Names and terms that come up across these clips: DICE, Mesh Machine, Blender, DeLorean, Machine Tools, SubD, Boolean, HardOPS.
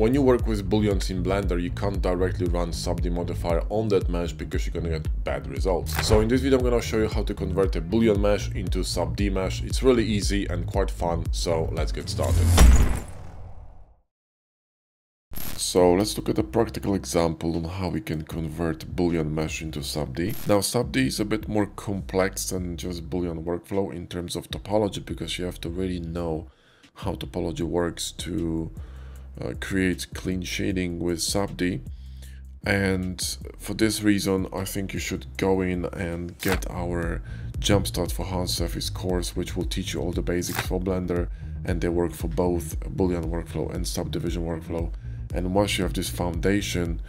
When you work with booleans in Blender, you can't directly run SubD modifier on that mesh because you're gonna get bad results. So in this video I'm gonna show you how to convert a boolean mesh into SubD mesh. It's really easy and quite fun, so let's get started. So let's look at a practical example on how we can convert Boolean mesh into SubD. Now SubD is a bit more complex than just Boolean workflow in terms of topology, because you have to really know how topology works to create clean shading with SubD. And for this reason, I think you should go in and get our Jumpstart for Hard Surface course, which will teach you all the basics for Blender, and they work for both Boolean workflow and subdivision workflow. And once you have this foundation,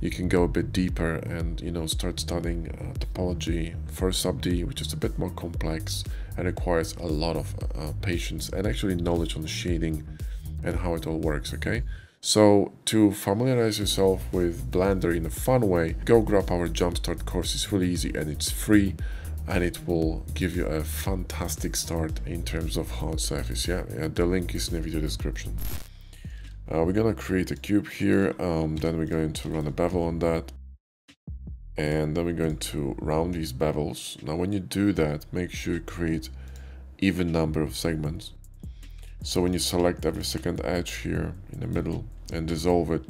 you can go a bit deeper and, you know, start studying topology for SubD, which is a bit more complex and requires a lot of patience and actually knowledge on shading and how it all works. Okay, so to familiarize yourself with Blender in a fun way, go grab our Jumpstart course. It's really easy and it's free, and it will give you a fantastic start in terms of hard surface. Yeah, the link is in the video description. We're gonna create a cube here, then we're going to run a bevel on that, and then we're going to round these bevels. Now when you do that, make sure you create even number of segments. So when you select every second edge here in the middle and dissolve it,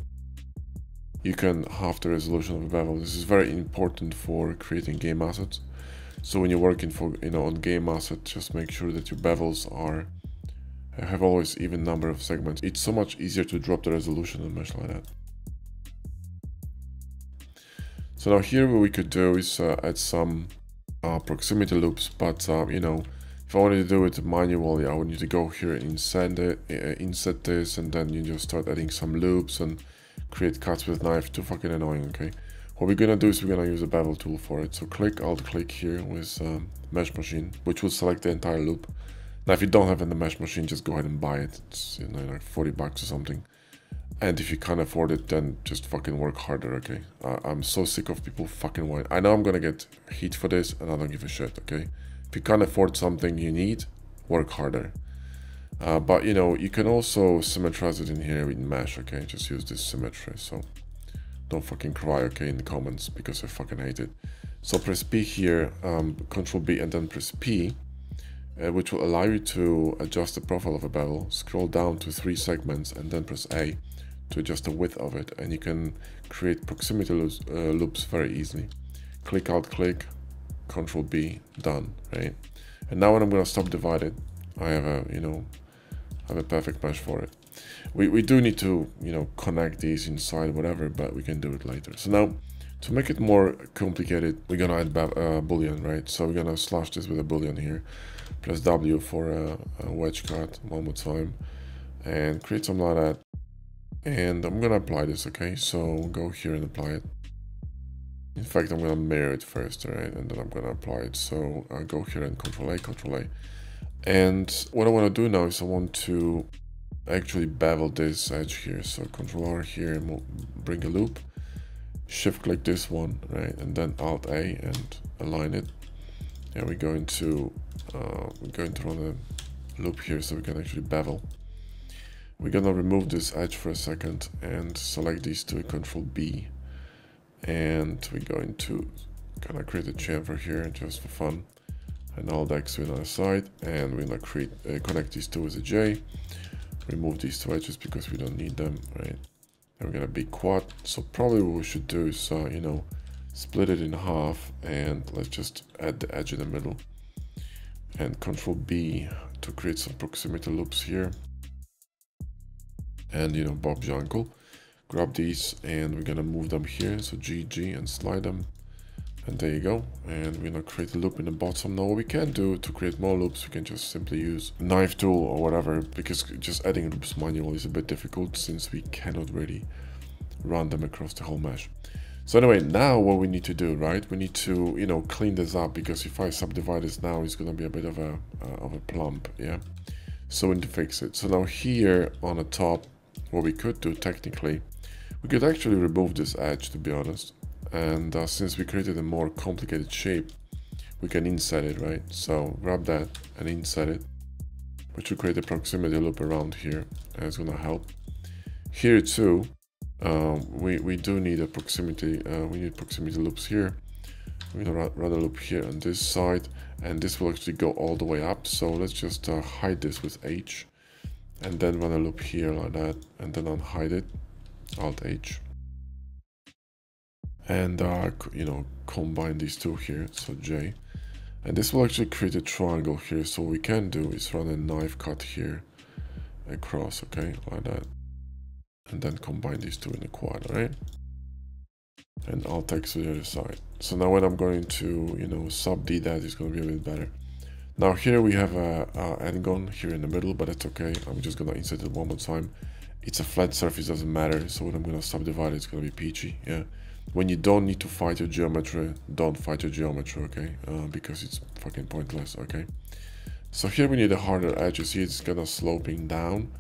you can halve the resolution of a bevel. This is very important for creating game assets. So when you're working for, you know, on game assets, just make sure that your bevels are have always even number of segments. It's so much easier to drop the resolution on mesh like that. So now here what we could do is add some proximity loops, but you know, if I wanted to do it manually, I would need to go here and insert this, and then you just start adding some loops and create cuts with knife. Too fucking annoying. Okay, what we're gonna do is we're gonna use a bevel tool for it. So alt click here with mesh machine, which will select the entire loop. Now, if you don't have the mesh machine, just go ahead and buy it. It's, you know, like $40 or something. And if you can't afford it, then just fucking work harder, okay? I'm so sick of people fucking whining. I know I'm gonna get heat for this, and I don't give a shit, okay? If you can't afford something you need, work harder. But, you know, you can also symmetrize it in here with mesh, okay? Just use this symmetry, so don't fucking cry, okay, in the comments, because I fucking hate it. So press P here, Control B, and then press P. Which will allow you to adjust the profile of a bevel. Scroll down to 3 segments and then press A to adjust the width of it, and you can create proximity loops very easily. Click out click, Control B, done, right? And now when I'm gonna subdivide it, I have a, you know, I have a perfect mesh for it. We do need to, you know, connect these inside whatever, but we can do it later. So now to make it more complicated, we're gonna add boolean, right? So we're gonna slash this with a boolean here. Press W for a wedge cut one more time, and create something like that. And I'm gonna apply this, okay? So go here and apply it. In fact, I'm gonna mirror it first, right? And then I'm gonna apply it. So I go here and Control A. And what I wanna do now is I want to actually bevel this edge here. So Control R here, and we'll bring a loop. Shift click this one, right, and then Alt A and align it. And we're going to run a loop here so we can actually bevel. We're gonna remove this edge for a second and select these two, Control B, and we're going to kind of create a chamfer here just for fun, and Alt X on the other side, and we're gonna create connect these two with a J. Remove these two edges because we don't need them, right? And we're gonna be quad, so probably what we should do is you know, split it in half, and let's just add the edge in the middle, and Control B to create some proximity loops here, and, you know, Bob's your uncle. Grab these and we're gonna move them here, so G and slide them, and there you go. And we're gonna create a loop in the bottom. Now what we can do to create more loops, we can just simply use knife tool or whatever, because just adding loops manually is a bit difficult since we cannot really run them across the whole mesh. So anyway, now what we need to do, right, we need to, you know, clean this up, because if I subdivide this now, it's gonna be a bit of a plump. Yeah, so we need to fix it. So now here on the top, what we could do technically, we could actually remove this edge, to be honest. And since we created a more complicated shape, we can insert it, right? So grab that and insert it, which will create a proximity loop around here, and it's gonna help. Here too, we do need a proximity. We need proximity loops here. We're gonna run a loop here on this side, and this will actually go all the way up. So let's just hide this with H, and then run a loop here like that, and then unhide it, Alt H, and you know, combine these two here. So J, and this will actually create a triangle here. So what we can do is run a knife cut here across, okay, like that, and then combine these two in a quad, right? And Alt X to the other side. So now when I'm going to, you know, SubD that, it's going to be a bit better. Now here we have a angle here in the middle, but that's okay. I'm just going to insert it one more time. It's a flat surface, doesn't matter. So when I'm going to subdivide, it's going to be peachy. Yeah. When you don't need to fight your geometry, don't fight your geometry, okay? Because it's fucking pointless, okay? So here we need a harder edge. You see it's kind of sloping down.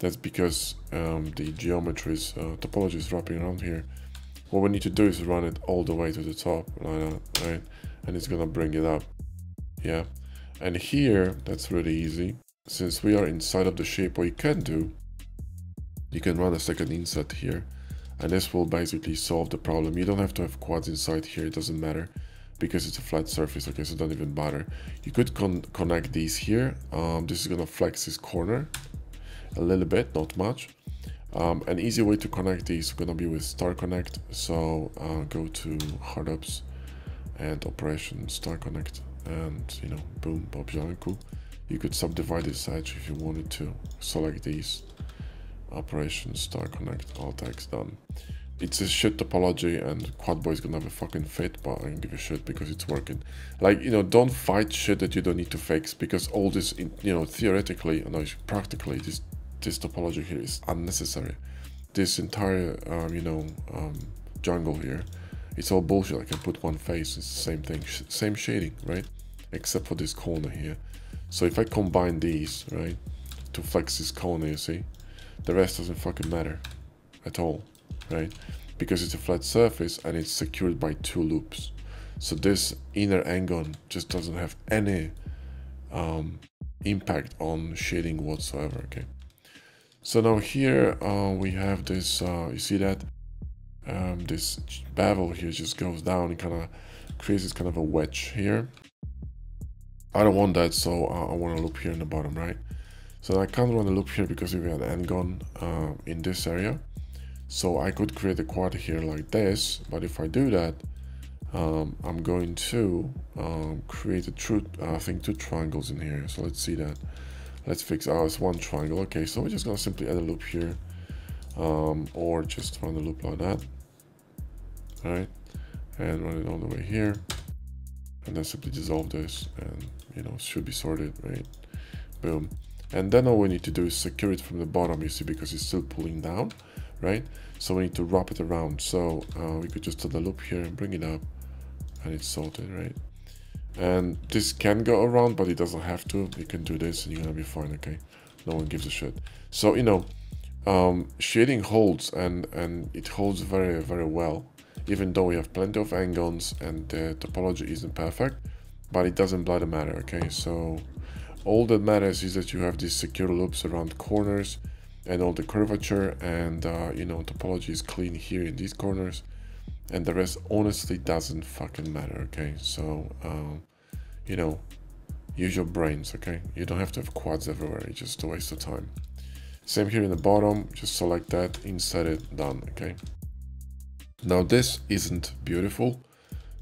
That's because the geometry's topology is wrapping around here. What we need to do is run it all the way to the top, like that, right? And it's gonna bring it up, yeah? And here, that's really easy. Since we are inside of the shape, what you can do, you can run a second inset here, and this will basically solve the problem. You don't have to have quads inside here, it doesn't matter, because it's a flat surface, okay, so don't even bother. You could connect these here. This is gonna flex this corner a little bit, not much. An easy way to connect these is gonna be with Star Connect. So go to HardOPS and Operation Star Connect, and you know, boom, Objanku. You could subdivide this edge if you wanted to. Select these, Operation Star Connect, Alt X, done. It's a shit topology, and Quadboy is gonna have a fucking fit, but I don't give a shit because it's working. Like, you know, don't fight shit that you don't need to fix, because all this, you know, theoretically, no, practically, this topology here is unnecessary. This entire, you know, jungle here, it's all bullshit. I can put one face, it's the same thing, same shading, right? Except for this corner here. So if I combine these, right, to flex this corner, you see, the rest doesn't fucking matter at all, right? Because it's a flat surface and it's secured by two loops. So this inner angle just doesn't have any impact on shading whatsoever, okay? So now here we have this, you see that? This bevel here just goes down and kind of creates this kind of a wedge here. I don't want that, so I want a loop here in the bottom, right? So I can't run a loop here because we have an n-gon in this area. So I could create a quad here like this, but if I do that, I'm going to create a true, I think, two triangles in here. So let's see that. Let's fix, oh, it's one triangle. Okay, so we're just gonna simply add a loop here, or just run the loop like that, all right? And run it all the way here, and then simply dissolve this, and you know, it should be sorted, right? Boom. And then all we need to do is secure it from the bottom, you see, because it's still pulling down, right? So we need to wrap it around. So we could just add a loop here and bring it up, and it's sorted, right? And this can go around, but it doesn't have to. You can do this and you're gonna be fine, okay? No one gives a shit. So, you know, shading holds, and it holds very, very well, even though we have plenty of angles and the topology isn't perfect, but it doesn't bloody matter, okay? So all that matters is that you have these secure loops around corners and all the curvature, and you know, topology is clean here in these corners. And the rest honestly doesn't fucking matter, okay? So, you know, use your brains, okay? You don't have to have quads everywhere, it's just a waste of time. Same here in the bottom, just select that, insert it, done, okay? Now this isn't beautiful,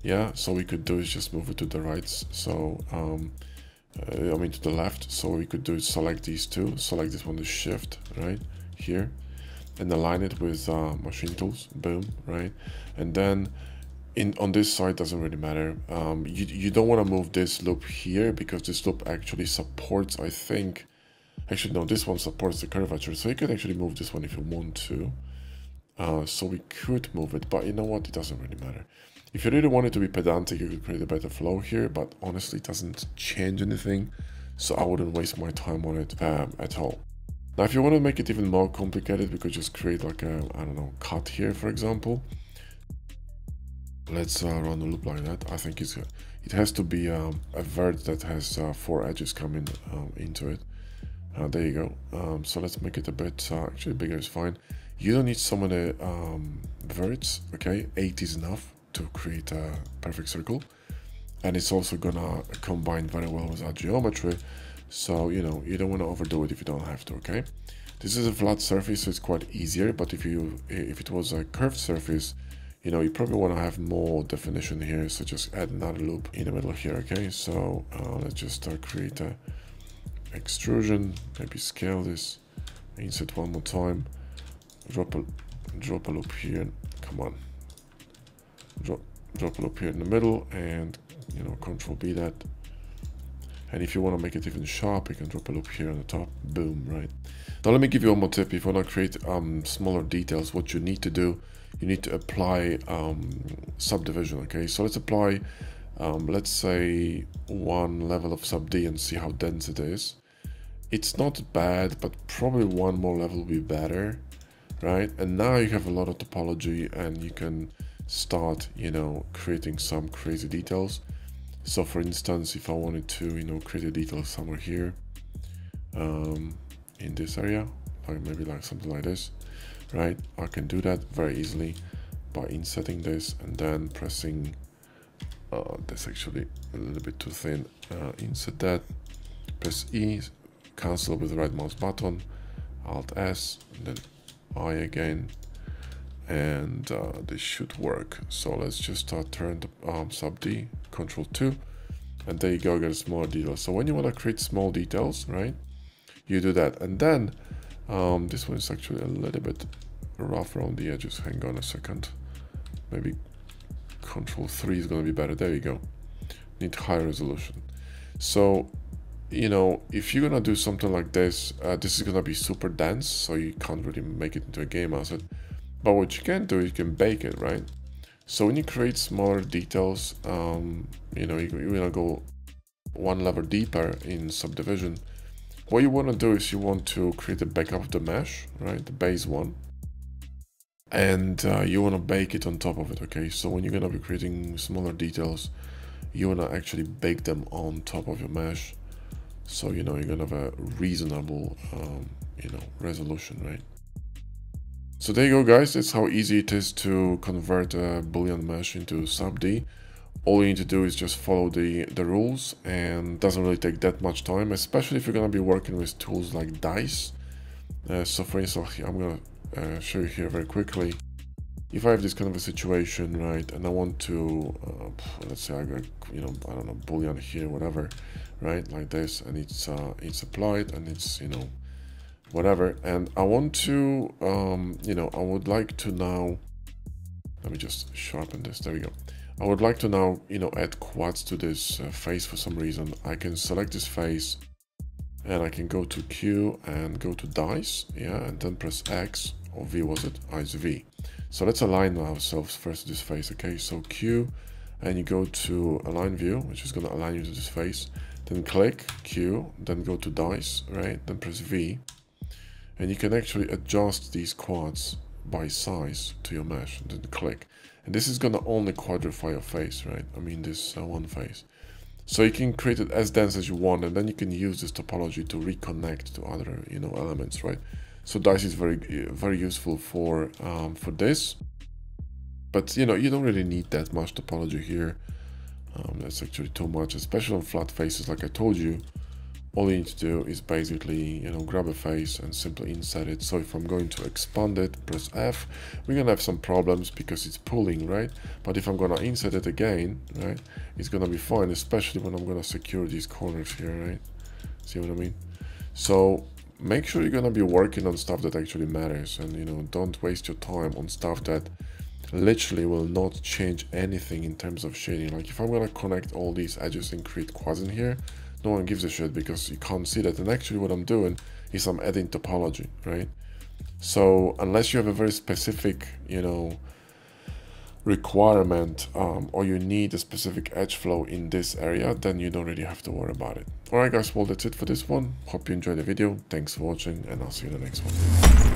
yeah? So we could do is just move it to the right, so, I mean to the left. So we could do is select these two, select this one to shift, right, here, and align it with Machine Tools, boom, right? And then on this side, doesn't really matter. You don't want to move this loop here, because this loop actually supports, I think, actually no, this one supports the curvature, so you could actually move this one if you want to. So we could move it, but you know what, it doesn't really matter. If you really wanted to be pedantic, you could create a better flow here, but honestly it doesn't change anything, so I wouldn't waste my time on it at all. Now, if you want to make it even more complicated, we could just create like a, I don't know, cut here, for example. Let's run a loop like that. I think it's it has to be a vert that has four edges coming into it. There you go. So let's make it a bit, actually bigger is fine. You don't need so many verts, okay? 8 is enough to create a perfect circle. And it's also gonna combine very well with our geometry. So, you know, you don't want to overdo it if you don't have to, okay? This is a flat surface, so it's quite easier. But if it was a curved surface, you know, you probably want to have more definition here. So just add another loop in the middle here, okay? So let's just start create a extrusion, maybe scale this, insert one more time, drop a loop here, come on, drop a loop here in the middle, and, you know, Control B that. And if you want to make it even sharp, you can drop a loop here on the top. Boom, right? Now let me give you one more tip. If you want to create smaller details, what you need to do, you need to apply subdivision, okay? So let's apply, let's say, one level of SubD and see how dense it is. It's not bad, but probably one more level will be better, right? And now you have a lot of topology and you can start, you know, creating some crazy details. So, for instance, if I wanted to, you know, create a detail somewhere here, in this area, like maybe like something like this, right? I can do that very easily by inserting this and then pressing, that's actually a little bit too thin, insert that, press E, cancel with the right mouse button, Alt S, and then I again, and this should work. So let's just turn the SubD, Control 2, and there you go, get a smaller detail. So when you want to create small details, right, you do that. And then this one is actually a little bit rough around the edges. Hang on a second, maybe Control 3 is going to be better. There you go, need high resolution. So, you know, if you're going to do something like this, this is going to be super dense, so you can't really make it into a game asset. But what you can do, you can bake it, right? So when you create smaller details, you know, you're going to go one level deeper in subdivision. What you want to do is you want to create a backup of the mesh, right? The base one. And you want to bake it on top of it, okay? So when you're going to be creating smaller details, you want to actually bake them on top of your mesh. So, you know, you're going to have a reasonable, you know, resolution, right? So there you go, guys. That's how easy it is to convert a Boolean mesh into SubD. All you need to do is just follow the rules, and doesn't really take that much time, especially if you're going to be working with tools like DICE. So for instance, I'm going to show you here very quickly. If I have this kind of a situation, right, and I want to, let's say I got, you know, I don't know, Boolean here, whatever, right, like this, and it's applied, and it's, you know, whatever, and I want to, you know, I would like to now, let me just sharpen this, there we go. I would like to now, you know, add quads to this face for some reason. I can select this face and I can go to Q and go to Dice, yeah, and then press X, or V was it, I's V. So let's align ourselves first to this face, okay, so Q, and you go to Align View, which is gonna align you to this face, then click Q, then go to Dice, right, then press V. And you can actually adjust these quads by size to your mesh, and then click. And this is going to only quadrify your face, right? I mean, this one face. So you can create it as dense as you want, and then you can use this topology to reconnect to other, you know, elements, right? So DICE is very useful for this. But, you know, you don't really need that much topology here. That's actually too much, especially on flat faces, like I told you. All you need to do is basically, you know, grab a face and simply insert it. So if I'm going to expand it, press F, we're going to have some problems because it's pulling, right? But if I'm going to insert it again, right, it's going to be fine, especially when I'm going to secure these corners here, right? See what I mean? So make sure you're going to be working on stuff that actually matters, and, you know, don't waste your time on stuff that literally will not change anything in terms of shading. Like if I'm going to connect all these edges and create quads in here, no one gives a shit because you can't see that. And actually what I'm doing is I'm adding topology, right? So unless you have a very specific, you know, requirement, or you need a specific edge flow in this area, then you don't really have to worry about it. All right, guys, well, that's it for this one. Hope you enjoyed the video. Thanks for watching, and I'll see you in the next one.